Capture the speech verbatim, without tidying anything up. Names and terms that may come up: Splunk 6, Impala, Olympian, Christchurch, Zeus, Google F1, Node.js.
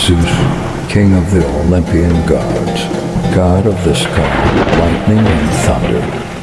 Zeus, king of the Olympian gods, god of the sky, lightning and thunder.